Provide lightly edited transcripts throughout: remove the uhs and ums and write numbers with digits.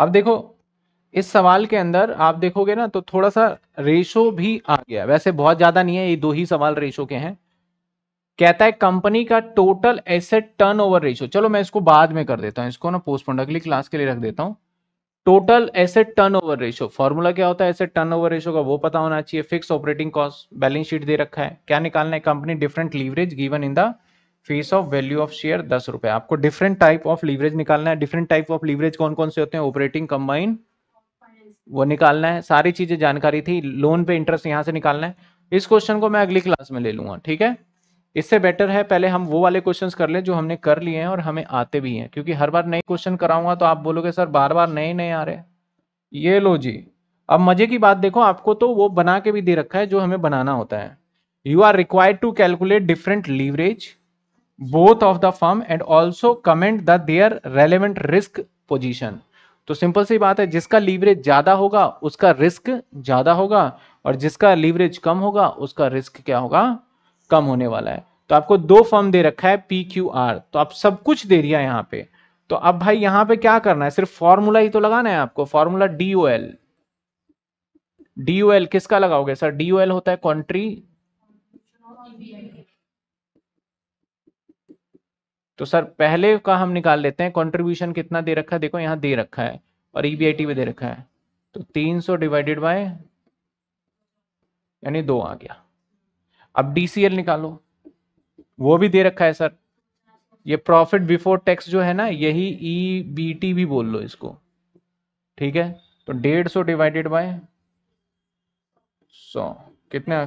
अब देखो इस सवाल के अंदर आप देखोगे ना तो थोड़ा सा रेशो भी आ गया, वैसे बहुत ज्यादा नहीं है, ये दो ही सवाल रेशो के हैं। कहता है कंपनी का टोटल एसेट टर्नओवर रेशो, चलो मैं इसको बाद में कर देता हूं, इसको ना पोस्टपोन अगली क्लास के लिए रख देता हूं। Total asset turnover ratio formula क्या होता है एसेट टर्नओवर रेशो का वो पता होना चाहिए। Fix operating cost, balance sheet दे रखा है, क्या निकालना है, company different leverage given in the face of value of share ₹10। आपको डिफरेंट टाइप ऑफ लीवरेज निकालना है, डिफरेंट टाइप ऑफ लीवरेज कौन कौन से होते हैं, ऑपरेटिंग कंबाइन वो निकालना है, सारी चीजें जानकारी थी। लोन पे इंटरेस्ट यहाँ से निकालना है, इस क्वेश्चन को मैं अगली क्लास में ले लूंगा, ठीक है। इससे बेटर है पहले हम वो वाले क्वेश्चंस कर लें जो हमने कर लिए हैं और हमें आते भी हैं, क्योंकि हर बार नए क्वेश्चन कराऊंगा तो आप बोलोगे सर बार बार नए नए आ रहे हैं। ये लो जी, अब मजे की बात देखो, आपको तो वो बना के भी दे रखा है जो हमें बनाना होता है। You are required to calculate different leverage both of the firm and also comment the their relevant risk position. तो सिंपल सी बात है, जिसका लीवरेज ज्यादा होगा उसका रिस्क ज्यादा होगा और जिसका लीवरेज कम होगा उसका रिस्क क्या होगा, कम होने वाला है। तो आपको दो फर्म दे रखा है PQR, तो आप सब कुछ दे दिया यहाँ पे, तो अब भाई यहाँ पे क्या करना है, सिर्फ फॉर्मूला ही तो लगाना है आपको। फॉर्मूला DOL, DOL किसका लगाओगे सर, DOL होता है कंट्री, तो सर पहले का हम निकाल लेते हैं। कंट्रीब्यूशन कितना दे रखा है, देखो यहाँ दे रखा है और EBIT भी दे रखा है, तो 300 डिवाइडेड बाय यानी 2 आ गया। अब DCL निकालो, वो भी दे रखा है सर, ये प्रॉफिट बिफोर टैक्स जो है ना, यही EBT भी बोल लो इसको, ठीक है। तो 150 डिवाइडेड बाय 100 कितना,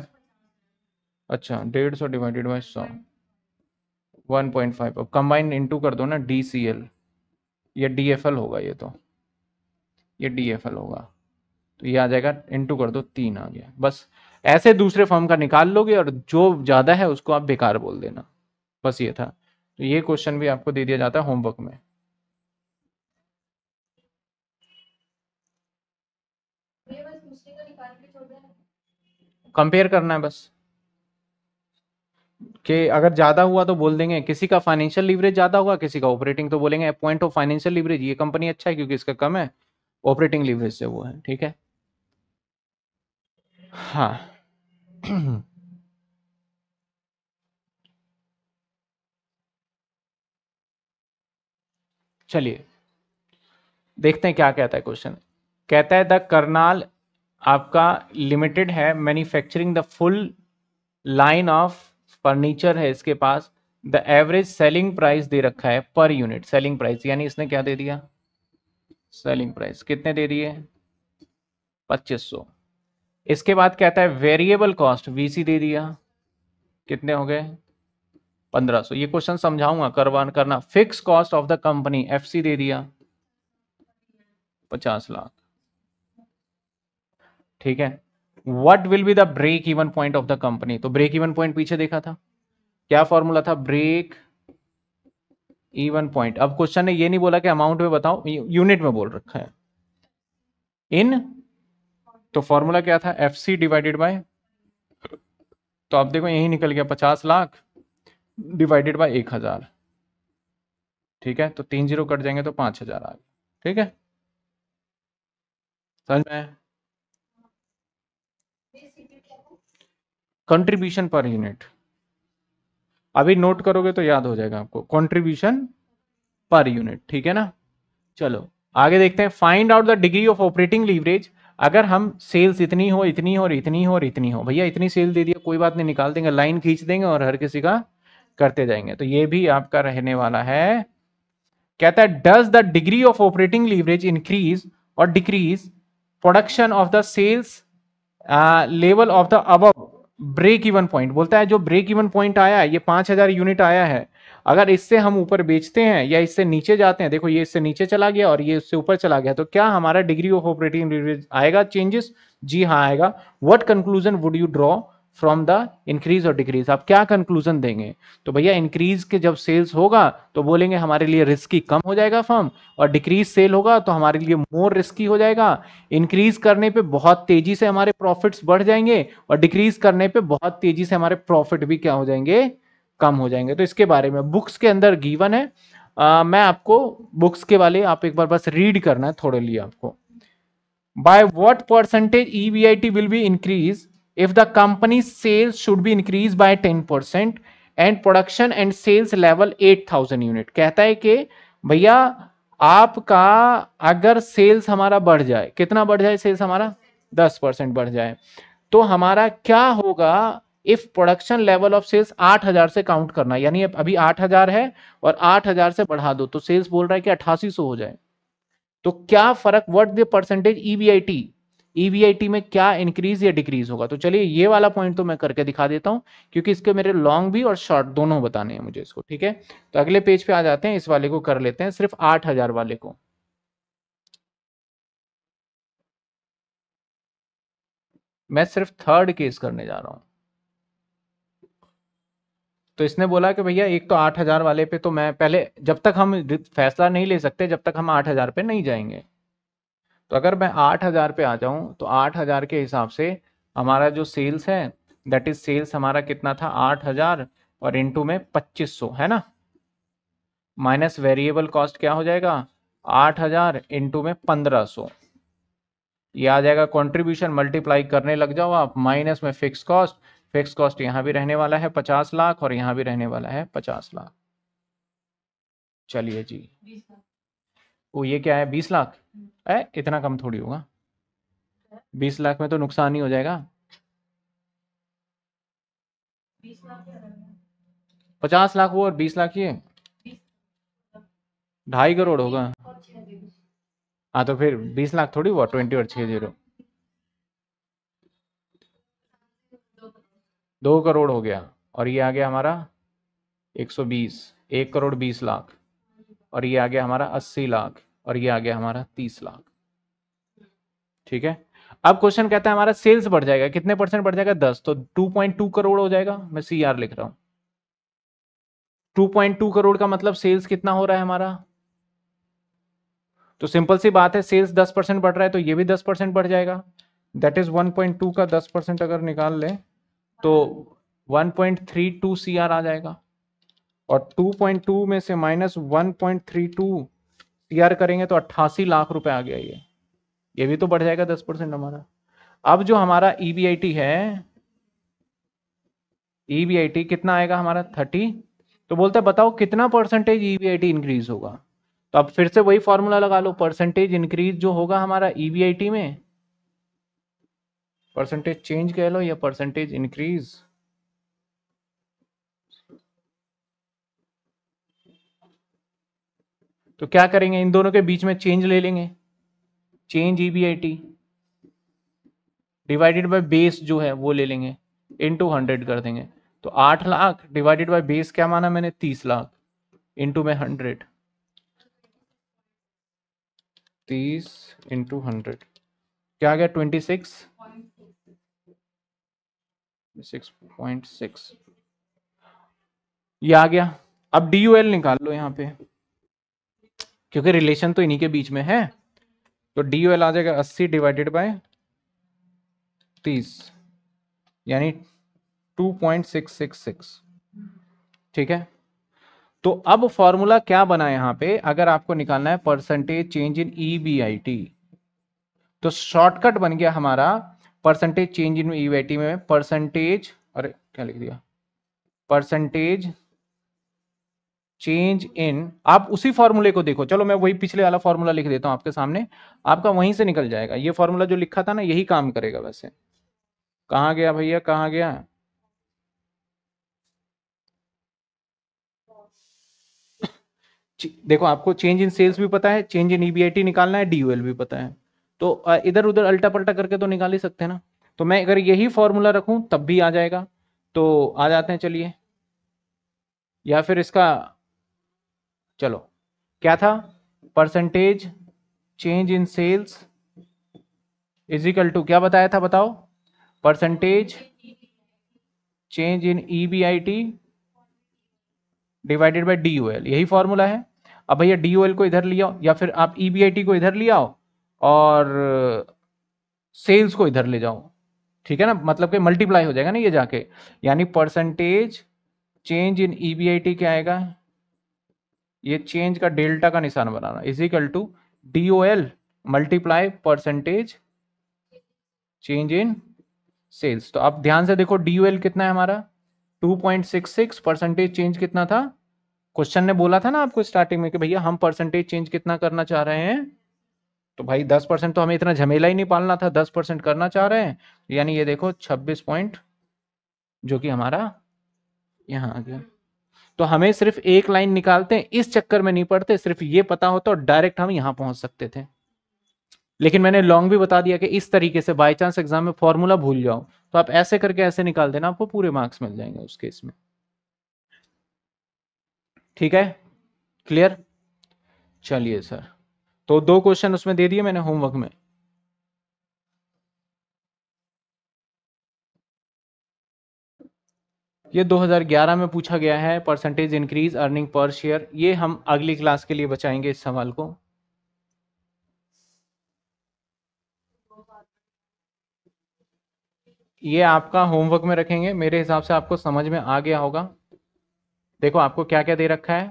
अच्छा 150 डिवाइडेड बाय 100 1.5। अब कंबाइन इनटू कर दो ना DCL, ये DFL होगा, ये तो ये DFL होगा, तो ये आ जाएगा, इनटू कर दो 3 आ गया। बस ऐसे दूसरे फॉर्म का निकाल लोगे और जो ज्यादा है उसको आप बेकार बोल देना, बस ये था। तो ये क्वेश्चन भी आपको दे दिया जाता है होमवर्क में। कंपेयर करना है बस कि अगर ज्यादा हुआ तो बोल देंगे किसी का फाइनेंशियल लीवरेज ज्यादा हुआ, किसी का ऑपरेटिंग, तो बोलेंगे पॉइंट ऑफ फाइनेंशियल लीवरेज ये कंपनी अच्छा है क्योंकि इसका कम है, ऑपरेटिंग लीवरेज से वो है, ठीक है। हाँ चलिए देखते हैं क्या कहता है क्वेश्चन। कहता है द करनाल आपका लिमिटेड है, manufacturing the full line of furniture है इसके पास, द एवरेज सेलिंग प्राइस दे रखा है पर यूनिट। सेलिंग प्राइस यानी इसने क्या दे दिया, सेलिंग प्राइस कितने दे दिए 2500। इसके बाद कहता है वेरिएबल कॉस्ट VC दे दिया, कितने हो गए 1500। ये क्वेश्चन समझाऊंगा, करना। Fix cost of the company FC दे दिया 50 लाख, ठीक है। What will be the break even point of the company, तो ब्रेक इवन पॉइंट पीछे देखा था, क्या फॉर्मूला था, ब्रेक इवन पॉइंट। अब क्वेश्चन ने ये नहीं बोला कि अमाउंट में बताओ, यूनिट में बोल रखा है इन, तो फॉर्मूला क्या था FC डिवाइडेड बाय, तो आप देखो यही निकल गया 50 लाख डिवाइडेड बाय 1000, ठीक है। तो 3 0 कट जाएंगे तो 5000 आ गया, ठीक है, समझ में। कंट्रीब्यूशन पर यूनिट अभी नोट करोगे तो याद हो जाएगा आपको, कंट्रीब्यूशन पर यूनिट, ठीक है ना। चलो आगे देखते हैं, find out the degree of operating leverage. अगर हम सेल्स इतनी हो, इतनी हो और इतनी हो और इतनी हो, भैया इतनी सेल दे दिया कोई बात नहीं, निकाल देंगे, लाइन खींच देंगे और हर किसी का करते जाएंगे, तो ये भी आपका रहने वाला है। कहता है does the degree of operating leverage increase और decrease production of the sales level of the above break even point. बोलता है जो ब्रेक इवन पॉइंट आया है, ये 5000 यूनिट आया है, अगर इससे हम ऊपर बेचते हैं या इससे नीचे जाते हैं, देखो ये इससे नीचे चला गया और ये इससे ऊपर चला गया, तो क्या हमारा डिग्री ऑफ ऑपरेटिंग लीवरेज आएगा चेंजेस, जी हाँ आएगा। What conclusion would you draw from the increase और डिक्रीज, आप क्या कंक्लूजन देंगे, तो भैया इंक्रीज के जब सेल्स होगा तो बोलेंगे हमारे लिए रिस्की कम हो जाएगा फर्म, और डिक्रीज सेल होगा तो हमारे लिए मोर रिस्की हो जाएगा। इंक्रीज करने पे बहुत तेजी से हमारे प्रॉफिट्स बढ़ जाएंगे और डिक्रीज करने पे बहुत तेजी से हमारे प्रॉफिट भी क्या हो जाएंगे, कम हो जाएंगे। तो इसके बारे में बुक्स के अंदर गीवन है, मैं आपको बुक्स के वाले आप एक बार बस रीड करना है थोड़े लिए आपको। By what percentage EBIT will be increase if the company sales should be increase by 10% and production and sales level 8000 unit. कहता है कि भैया आपका अगर सेल्स हमारा बढ़ जाए, कितना बढ़ जाए सेल्स हमारा 10% बढ़ जाए, तो हमारा क्या होगा if production level of sales 8000 से काउंट करना, यानी अभी 8000 है और 8000 से बढ़ा दो तो सेल्स बोल रहा है कि 8800 हो जाए, तो क्या फर्क, व्हाट द परसेंटेज EBIT में क्या इंक्रीज या डिक्रीज होगा। तो चलिए ये वाला पॉइंट तो मैं करके दिखा देता हूं क्योंकि इसके मेरे लॉन्ग भी और शॉर्ट दोनों बताने हैं मुझे इसको, ठीक है। तो अगले पेज पे आ जाते हैं, इस वाले को कर लेते हैं सिर्फ 8000 वाले को। मैं सिर्फ थर्ड केस करने जा रहा हूं। तो इसने बोला कि भैया एक तो 8000 वाले पे तो मैं पहले, जब तक हम फैसला नहीं ले सकते जब तक हम 8000 पे नहीं जाएंगे, तो अगर मैं 8000 पे आ जाऊं तो 8000 के हिसाब से हमारा जो सेल्स है दैट इज सेल्स हमारा कितना था 8000 और इनटू में 2500 है ना, माइनस वेरिएबल कॉस्ट क्या हो जाएगा 8000 इनटू में 1500, ये आ जाएगा कंट्रीब्यूशन। मल्टीप्लाई करने लग जाओ आप, माइनस में फिक्स कॉस्ट, फिक्स कॉस्ट यहां भी रहने वाला है 50 लाख और यहां भी रहने वाला है 50 लाख। चलिए जी, वो ये क्या है 20 लाख, इतना कम थोड़ी होगा, 20 लाख में तो नुकसान ही हो जाएगा। 50 लाख वो और 20 लाख ये 2.5 करोड़ होगा। हाँ तो फिर 20 लाख थोड़ी हुआ, 20 और 6 0 2 करोड़ हो गया, और ये आ गया हमारा 120, 1 करोड़ 20 लाख, और ये आ गया हमारा 80 लाख, और ये आ गया हमारा 30 लाख, ठीक है। अब क्वेश्चन कहता है हमारा सेल्स बढ़ जाएगा, कितने परसेंट बढ़ जाएगा 10, तो 2.2 करोड़ हो जाएगा। मैं CR लिख रहा हूं, 2.2 करोड़ का मतलब सेल्स कितना हो रहा है हमारा, तो सिंपल सी बात है सेल्स 10% बढ़ रहा है तो ये भी 10% बढ़ जाएगा, दैट इज 1.2 का 10% अगर निकाल ले तो 1.32 CR आ जाएगा, और 2.2 में से माइनस 1.32 CR करेंगे तो 88 लाख रुपए आ गया। ये भी तो बढ़ जाएगा 10% हमारा। अब जो हमारा EBIT है, EBIT कितना आएगा हमारा 30, तो बोलता है बताओ कितना परसेंटेज EBIT इंक्रीज होगा। तो अब फिर से वही फॉर्मूला लगा लो, परसेंटेज इंक्रीज जो होगा हमारा EBIT में, परसेंटेज चेंज कह लो या परसेंटेज इंक्रीज, तो क्या करेंगे इन दोनों के बीच में चेंज ले लेंगे, change EBIT divided by base जो है वो ले लेंगे, इनटू 100 कर देंगे, तो 8 लाख डिवाइडेड बाय बेस क्या माना मैंने 30 लाख इनटू में 100, 30 इनटू 100 क्या आ गया 26.6, ये आ गया। अब DUL निकाल लो यहाँ पे क्योंकि रिलेशन तो इन्हीं के बीच में है, तो DUL आ जाएगा 80 डिवाइडेड बाय 30 यानी 2.666, ठीक है। तो अब फॉर्मूला क्या बना यहाँ पे, अगर आपको निकालना है परसेंटेज चेंज इन EBIT तो शॉर्टकट बन गया हमारा परसेंटेज चेंज इन EBIT में परसेंटेज, अरे क्या लिख दिया, परसेंटेज चेंज इन, आप उसी फॉर्मूले को देखो, चलो मैं वही पिछले वाला फॉर्मूला लिख देता हूं आपके सामने, आपका वहीं से निकल जाएगा। ये फॉर्मूला जो लिखा था ना यही काम करेगा। वैसे कहां गया भैया, कहां गया, देखो आपको चेंज इन सेल्स भी पता है, चेंज इन EBIT निकालना है, DUL भी पता है, तो इधर उधर अल्टा पल्टा करके तो निकाल ही सकते हैं ना। तो मैं अगर यही फॉर्मूला रखूं तब भी आ जाएगा, तो आ जाते हैं चलिए, या फिर इसका, चलो क्या था, percentage change in sales is equal to क्या बताया था बताओ, percentage change in EBIT divided by DUL, यही फॉर्मूला है। अब भैया DUL को इधर ले आओ या फिर आप EBIT को इधर ले आओ और सेल्स को इधर ले जाओ, ठीक है ना, मतलब के मल्टीप्लाई हो जाएगा ना ये जाके, यानी परसेंटेज चेंज इन EBIT क्या आएगा ये चेंज का डेल्टा का निशान बनाना is equal to DOL multiply percentage change in sales. तो आप ध्यान से देखो DOL कितना है हमारा 2.66, परसेंटेज चेंज कितना था, क्वेश्चन ने बोला था ना आपको स्टार्टिंग में कि भैया हम परसेंटेज चेंज कितना करना चाह रहे हैं, तो भाई 10% तो हमें इतना झमेला ही नहीं पालना था, 10% करना चाह रहे हैं, यानी ये देखो 26 पॉइंट जो कि हमारा यहाँ आ गया। तो हमें सिर्फ एक लाइन निकालते हैं, इस चक्कर में नहीं पड़ते, सिर्फ ये पता हो तो डायरेक्ट हम यहाँ पहुंच सकते थे। लेकिन मैंने लॉन्ग भी बता दिया कि इस तरीके से बाय चांस एग्जाम में फॉर्मूला भूल जाओ तो आप ऐसे करके ऐसे निकाल देना, आपको पूरे मार्क्स मिल जाएंगे उस केस में। ठीक है, क्लियर। चलिए सर, तो 2 क्वेश्चन उसमें दे दिए मैंने होमवर्क में। ये 2011 में पूछा गया है percentage increase earning per share, ये हम अगली क्लास के लिए बचाएंगे इस सवाल को। ये आपका होमवर्क में रखेंगे, मेरे हिसाब से आपको समझ में आ गया होगा। देखो आपको क्या क्या दे रखा है,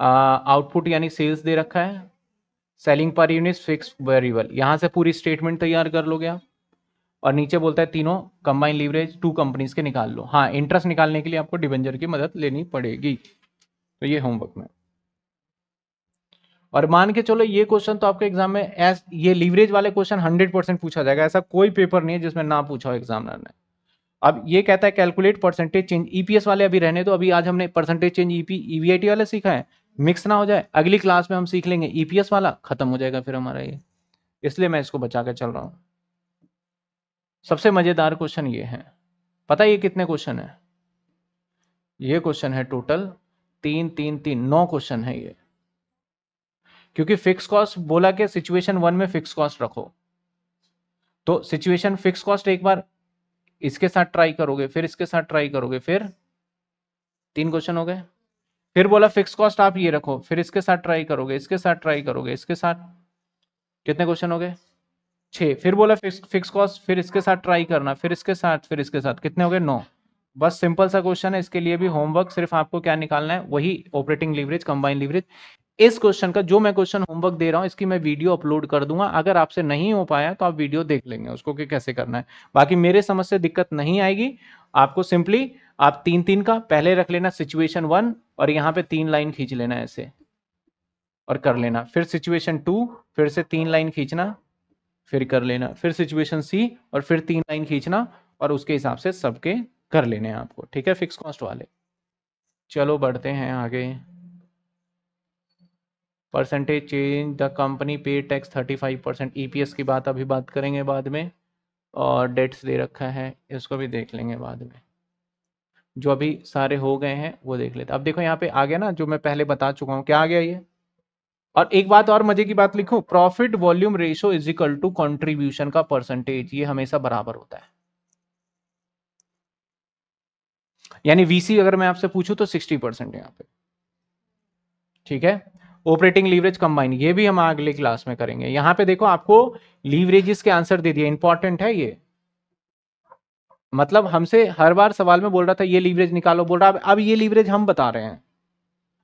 आउटपुट यानी सेल्स दे रखा है, selling per unit, fix variable, यहाँ से पूरी स्टेटमेंट तैयार कर लोगे आप। और नीचे बोलता है तीनों कंबाइन लीवरेज 2 कंपनीज के निकाल लो। हाँ, इंटरेस्ट निकालने के लिए आपको डिबेंचर की मदद लेनी पड़ेगी। तो ये होमवर्क में। और मान के चलो ये क्वेश्चन तो आपके एग्जाम में ये लीवरेज वाले क्वेश्चन 100% पूछा जाएगा, ऐसा कोई पेपर नहीं है जिसमें ना पूछा हो एग्जामिनर ने। अब ये कहता है कैलकुलेट परसेंटेज चेंज, EPS वाले अभी रहने दो, अभी आज हमने परसेंटेज चेंज EBIT वाले सीखा है, मिक्स ना हो जाए, अगली क्लास में हम सीख लेंगे EPS वाला, खत्म हो जाएगा फिर हमारा ये, इसलिए मैं इसको बचा के चल रहा हूँ। सबसे मजेदार क्वेश्चन ये है, पता है ये कितने क्वेश्चन है, ये क्वेश्चन है टोटल 9 क्वेश्चन है ये, क्योंकि फिक्स कॉस्ट बोला कि सिचुएशन 1 में फिक्स कॉस्ट रखो, तो सिचुएशन फिक्स कॉस्ट एक बार इसके साथ ट्राई करोगे, फिर इसके साथ ट्राई करोगे, फिर 3 क्वेश्चन हो गए। फिर बोला फिक्स कॉस्ट आप ये रखो, फिर इसके साथ ट्राई करोगे, इसके साथ ट्राई करोगे, इसके साथ कितने क्वेश्चन हो गए 6। फिर बोला फिक्स कॉस्ट, फिर इसके साथ ट्राई करना, फिर इसके साथ कितने हो गए 9। बस सिंपल सा क्वेश्चन है, इसके लिए भी होमवर्क सिर्फ आपको क्या निकालना है, वही ऑपरेटिंग लीवरेज, कंबाइन लीवरेज। इस क्वेश्चन का जो मैं क्वेश्चन होमवर्क दे रहा हूँ इसकी मैं वीडियो अपलोड कर दूंगा, अगर आपसे नहीं हो पाया तो आप वीडियो देख लेंगे उसको कि कैसे करना है। बाकी मेरे समझ से दिक्कत नहीं आएगी आपको, सिंपली आप 3 का पहले रख लेना सिचुएशन 1 और यहाँ पे 3 लाइन खींच लेना ऐसे और कर लेना, फिर सिचुएशन 2 फिर से 3 लाइन खींचना फिर कर लेना, फिर सिचुएशन C और फिर 3 लाइन खींचना, और उसके हिसाब से सबके कर लेने हैं आपको। ठीक है, फिक्स कॉस्ट वाले। चलो बढ़ते हैं आगे। Percentage change the company pay tax 35%, EPS की बात अभी बात करेंगे बाद में, और डेट्स दे रखा है इसको भी देख लेंगे बाद में, जो अभी सारे हो गए हैं वो देख लेते। अब देखो यहाँ पे आ गया ना जो मैं पहले बता चुका हूँ, क्या आ गया ये। और एक बात और मजे की बात लिखो, profit volume ratio is equal to contribution का परसेंटेज, ये हमेशा बराबर होता है। यानी VC अगर मैं आपसे पूछूं तो 60% यहाँ पे। ठीक है, ऑपरेटिंग लीवरेज कंबाइन ये भी हम अगले क्लास में करेंगे। यहाँ पे देखो आपको लीवरेजेस के आंसर दे दिए, इंपॉर्टेंट है ये, मतलब हमसे हर बार सवाल में बोल रहा था ये लीवरेज निकालो, बोल रहा अब ये लीवरेज हम बता रहे हैं,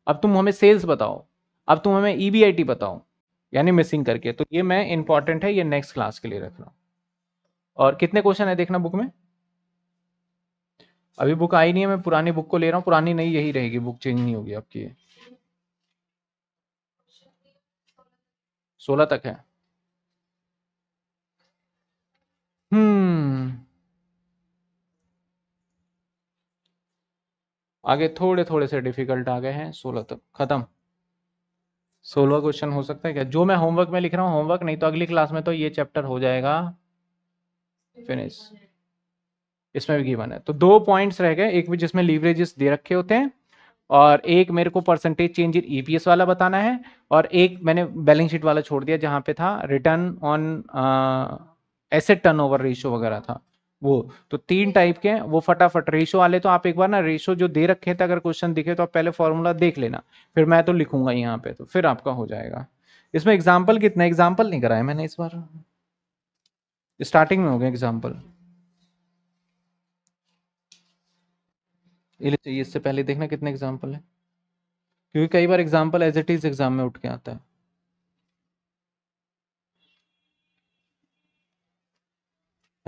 अब तुम हमें सेल्स बताओ, अब तुम हमें EBIT बताओ, यानी मिसिंग करके। तो ये मैं इंपॉर्टेंट है ये नेक्स्ट क्लास के लिए रख रहा हूँ। और कितने क्वेश्चन है देखना बुक में, अभी बुक आई नहीं है, मैं पुरानी बुक को ले रहा हूँ, पुरानी नहीं यही रहेगी, बुक चेंज नहीं होगी आपकी, 16 तक है। आगे थोड़े थोड़े से डिफिकल्ट आ गए हैं, 16 तक खत्म। 16वां क्वेश्चन हो सकता है क्या जो मैं होमवर्क में लिख रहा हूँ, होमवर्क नहीं तो अगली क्लास में तो ये चैप्टर हो जाएगा फिनिश, इसमें भी गिवन है। तो 2 पॉइंट्स रह गए, एक भी जिसमें लीवरेजेस दे रखे होते हैं, और एक मेरे को परसेंटेज चेंज इन EPS वाला बताना है, और एक मैंने बैलेंस शीट वाला छोड़ दिया जहाँ पे था return on asset turnover ratio वगैरह था वो। तो 3 टाइप के हैं वो, फटाफट रेशियो वाले तो आप एक बार ना रेशियो जो दे रखे थे अगर क्वेश्चन दिखे तो आप पहले फॉर्मूला देख लेना, फिर मैं तो लिखूंगा यहाँ पे, तो फिर आपका हो जाएगा। इसमें एग्जाम्पल कितना, एग्जाम्पल नहीं कराया मैंने इस बार, स्टार्टिंग में हो गया एग्जाम्पल, इससे पहले देखना कितने एग्जाम्पल है। क्योंकि कई बार example as it is exam में उठ के आता है।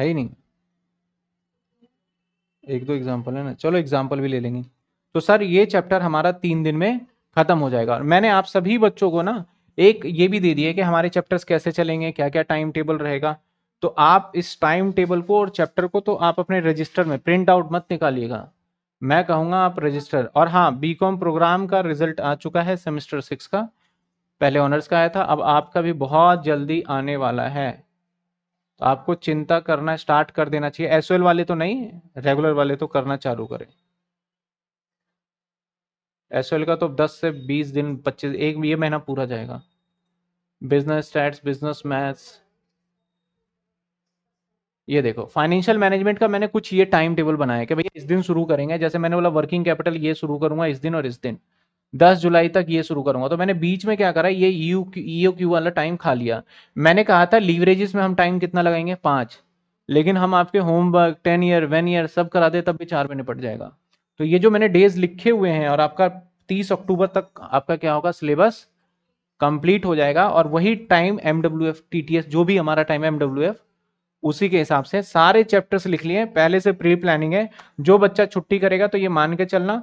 ही नहीं, एक दो एग्जाम्पल है ना, चलो एग्जाम्पल भी ले लेंगे। तो सर ये चैप्टर हमारा 3 दिन में खत्म हो जाएगा। मैंने आप सभी बच्चों को ना एक ये भी दे दिया कि हमारे चैप्टर्स कैसे चलेंगे, क्या क्या टाइम टेबल रहेगा। तो आप इस टाइम टेबल को और चैप्टर को तो आप अपने रजिस्टर में प्रिंट आउट मत निकालिएगा, मैं कहूँगा आप रजिस्टर। और हाँ, बीकॉम प्रोग्राम का रिजल्ट आ चुका है, सेमेस्टर 6 का, पहले ऑनर्स का आया था, अब आपका भी बहुत जल्दी आने वाला है। तो आपको चिंता करना स्टार्ट कर देना चाहिए। एसओएल वाले तो नहीं, रेगुलर वाले तो करना चालू करें। एसओएल का तो 10 से 20 दिन 25 एक ये महीना पूरा जाएगा। बिजनेस स्टैट्स, बिजनेस मैथ्स, ये देखो फाइनेंशियल मैनेजमेंट का मैंने कुछ ये टाइम टेबल बनाया है कि भैया इस दिन शुरू करेंगे। जैसे मैंने बोला वर्किंग कैपिटल ये शुरू करूंगा इस दिन और इस दिन, 10 जुलाई तक ये शुरू करूंगा। तो मैंने बीच में क्या करा, ये ईओक्यू वाला टाइम खा लिया। मैंने कहा था लीवरेजेस में हम टाइम कितना लगाएंगे, 5, लेकिन हम आपके होमवर्क 10 ईयर 1 ईयर सब करा दे तब भी 4 में निपट जाएगा। तो ये जो मैंने डेज लिखे हुए हैं, और आपका 30 अक्टूबर तक आपका क्या होगा, सिलेबस कंप्लीट हो जाएगा। और वही टाइम MWF TTS जो भी हमारा टाइम MWF उसी के हिसाब से सारे चैप्टर्स लिख लिए। पहले से प्री प्लानिंग है, जो बच्चा छुट्टी करेगा तो ये मान के चलना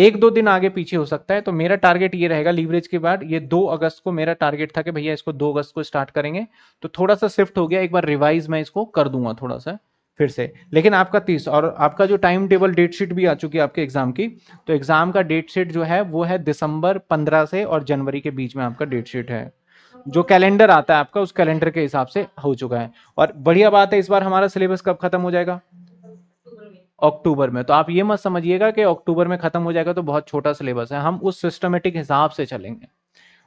1-2 दिन आगे पीछे हो सकता है। तो मेरा टारगेट ये रहेगा लीवरेज के बाद, ये 2 अगस्त को मेरा टारगेट था कि भैया इसको 2 अगस्त को स्टार्ट करेंगे, तो थोड़ा सा शिफ्ट हो गया। एक बार रिवाइज मैं इसको कर दूंगा थोड़ा सा फिर से। लेकिन आपका 30 और आपका जो टाइम टेबल डेट शीट भी आ चुकी है आपके एग्जाम की, तो एग्जाम का डेट शीट जो है वो है दिसंबर 15 से और जनवरी के बीच में आपका डेट शीट है। जो कैलेंडर आता है आपका, उस कैलेंडर के हिसाब से हो चुका है। और बढ़िया बात है, इस बार हमारा सिलेबस कब खत्म हो जाएगा, अक्टूबर में। तो आप ये मत समझिएगा कि अक्टूबर में खत्म हो जाएगा तो बहुत छोटा सिलेबस है, हम उस सिस्टमेटिक हिसाब से चलेंगे।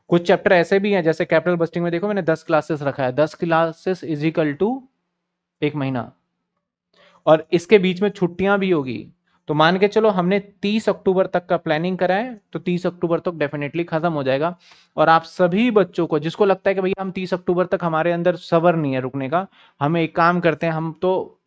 कुछ चैप्टर ऐसे भी हैं जैसे कैपिटल बस्टिंग में देखो मैंने 10 क्लासेस रखा है, 10 क्लासेस इजिकल टू 1 महीना, और इसके बीच में छुट्टियां भी होगी। तो मान के चलो हमने 30 अक्टूबर तक का प्लानिंग करा है, तो 30 अक्टूबर तक डेफिनेटली खत्म हो जाएगा। और आप सभी बच्चों को जिसको लगता है कि भैया हम 30 अक्टूबर तक हमारे अंदर सबर नहीं है रुकने का, हम एक काम करते हैं, हम तो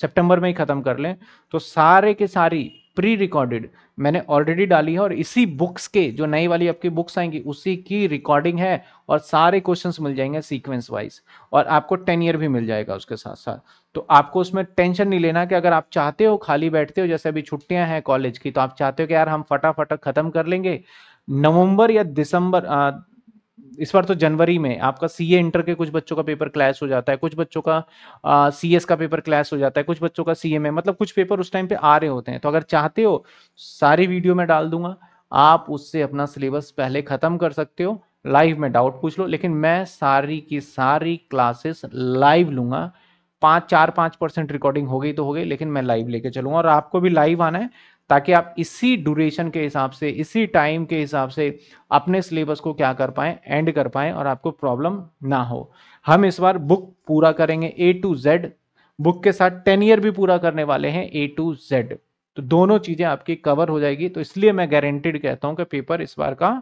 सितंबर में ही खत्म कर लें, तो सारे के सारी प्री रिकॉर्डेड मैंने ऑलरेडी डाली है। और इसी बुक्स के जो नई वाली आपकी बुक्स आएंगी उसी की रिकॉर्डिंग है, और सारे क्वेश्चंस मिल जाएंगे सीक्वेंस वाइज, और आपको 10 ईयर भी मिल जाएगा उसके साथ साथ। तो आपको उसमें टेंशन नहीं लेना कि अगर आप चाहते हो, खाली बैठते हो, जैसे अभी छुट्टियां हैं कॉलेज की, तो आप चाहते हो कि यार हम फटाफट खत्म कर लेंगे नवम्बर या दिसंबर, इस बार तो जनवरी में आपका सीए इंटर के कुछ बच्चों का पेपर क्लैश हो जाता है, कुछ बच्चों का सीएस का पेपर क्लैश हो जाता है, कुछ बच्चों का सीएमए, मतलब कुछ पेपर उस टाइम पे आ रहे होते हैं। तो अगर चाहते हो सारी वीडियो में डाल दूंगा, आप उससे अपना सिलेबस पहले खत्म कर सकते हो, लाइव में डाउट पूछ लो। लेकिन मैं सारी की सारी क्लासेस लाइव लूंगा, 4-5% रिकॉर्डिंग हो गई तो हो गई, लेकिन मैं लाइव लेके चलूंगा। और आपको भी लाइव आना है ताकि आप इसी ड्यूरेशन के हिसाब से, इसी टाइम के हिसाब से अपने सिलेबस को क्या कर पाएँ, एंड कर पाएँ, और आपको प्रॉब्लम ना हो। हम इस बार बुक पूरा करेंगे A to Z, बुक के साथ 10 ईयर भी पूरा करने वाले हैं A to Z। तो दोनों चीज़ें आपकी कवर हो जाएगी, तो इसलिए मैं गारंटीड कहता हूँ कि पेपर इस बार का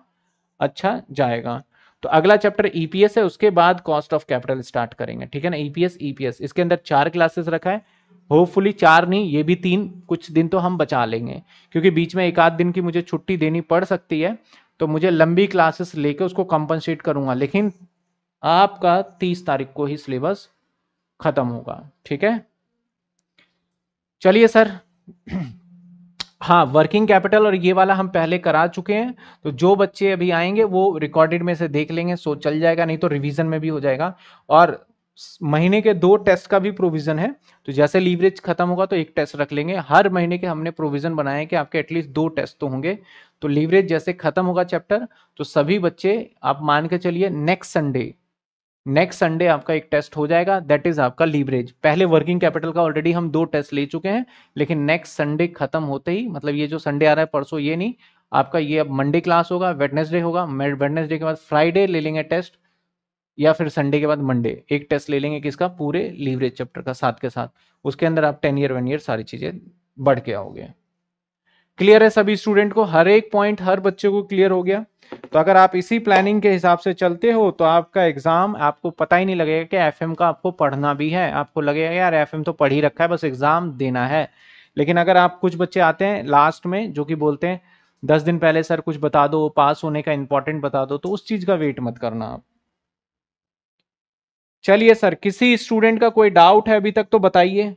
अच्छा जाएगा। तो अगला चैप्टर EPS है, उसके बाद कॉस्ट ऑफ कैपिटल स्टार्ट करेंगे, ठीक है ना। EPS इसके अंदर 4 क्लासेस रखा है, होपफुली 4 नहीं, ये भी 3, कुछ दिन तो हम बचा लेंगे, क्योंकि बीच में 1-8 दिन की मुझे छुट्टी देनी पड़ सकती है, तो मुझे लंबी क्लासेस लेके उसको कंपनसेट करूंगा। लेकिन आपका 30 तारीख को ही सिलेबस खत्म होगा, ठीक है। चलिए सर, हाँ वर्किंग कैपिटल और ये वाला हम पहले करा चुके हैं, तो जो बच्चे अभी आएंगे वो रिकॉर्डेड में से देख लेंगे, सो चल जाएगा, नहीं तो रिविजन में भी हो जाएगा। और महीने के 2 टेस्ट का भी प्रोविजन है, तो जैसे लीवरेज खत्म होगा तो 1 टेस्ट रख लेंगे। हर महीने के हमने प्रोविजन बनाए हैं कि आपके एटलीस्ट 2 टेस्ट तो होंगे। तो लीवरेज जैसे खत्म होगा चैप्टर, तो सभी बच्चे आप मान के चलिए नेक्स्ट संडे आपका 1 टेस्ट हो जाएगा, दैट इज आपका लीवरेज। पहले वर्किंग कैपिटल का ऑलरेडी हम 2 टेस्ट ले चुके हैं, लेकिन नेक्स्ट संडे खत्म होते ही, मतलब ये जो संडे आ रहा है परसों, ये नहीं आपका, ये अब मंडे क्लास होगा, वेडनेसडे होगा, वेडनेसडे के बाद फ्राइडे ले लेंगे टेस्ट, या फिर संडे के बाद मंडे 1 टेस्ट ले लेंगे, किसका, पूरे लीवरेज चैप्टर का साथ के साथ। उसके अंदर आप 10 ईयर 1 ईयर सारी चीजें बढ़ के आओगे। क्लियर है सभी स्टूडेंट को, हर एक पॉइंट हर बच्चे को क्लियर हो गया। तो अगर आप इसी प्लानिंग के हिसाब से चलते हो तो आपका एग्जाम, आपको पता ही नहीं लगेगा कि एफएम का आपको पढ़ना भी है, आपको लगेगा यार एफएम तो पढ़ ही रखा है, बस एग्जाम देना है। लेकिन अगर आप, कुछ बच्चे आते हैं लास्ट में जो कि बोलते हैं 10 दिन पहले सर कुछ बता दो, पास होने का इंपॉर्टेंट बता दो, तो उस चीज का वेट मत करना आप। चलिए सर, किसी स्टूडेंट का कोई डाउट है अभी तक तो बताइए।